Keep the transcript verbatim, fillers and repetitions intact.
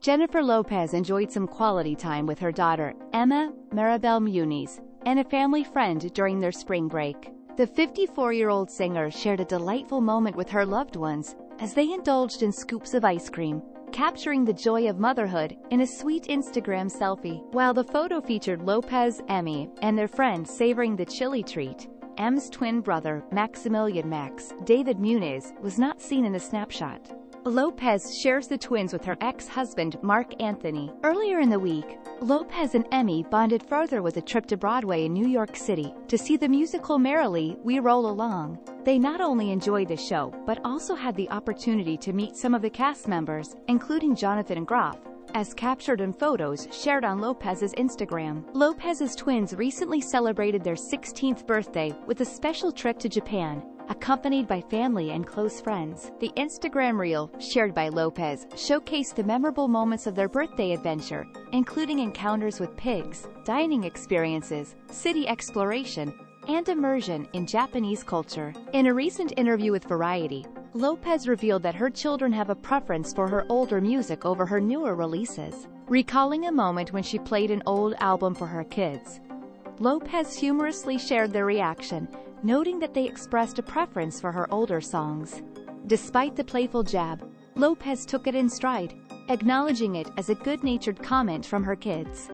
Jennifer Lopez enjoyed some quality time with her daughter, Emme Maribel Muniz, and a family friend during their spring break. The fifty-four-year-old singer shared a delightful moment with her loved ones as they indulged in scoops of ice cream, capturing the joy of motherhood in a sweet Instagram selfie. While the photo featured Lopez, Emme, and their friend savoring the chili treat, Emme's twin brother, Maximilian Max David Muniz, was not seen in the snapshot. Lopez shares the twins with her ex-husband, Mark Anthony. Earlier in the week, Lopez and Emme bonded further with a trip to Broadway in New York City to see the musical Merrily We Roll Along. They not only enjoyed the show, but also had the opportunity to meet some of the cast members, including Jonathan Groff, as captured in photos shared on Lopez's Instagram. Lopez's twins recently celebrated their sixteenth birthday with a special trip to Japan, accompanied by family and close friends. The Instagram reel, shared by Lopez, showcased the memorable moments of their birthday adventure, including encounters with pigs, dining experiences, city exploration, and immersion in Japanese culture. In a recent interview with Variety, Lopez revealed that her children have a preference for her older music over her newer releases. Recalling a moment when she played an old album for her kids, Lopez humorously shared their reaction, noting that they expressed a preference for her older songs. Despite the playful jab, Lopez took it in stride, acknowledging it as a good-natured comment from her kids.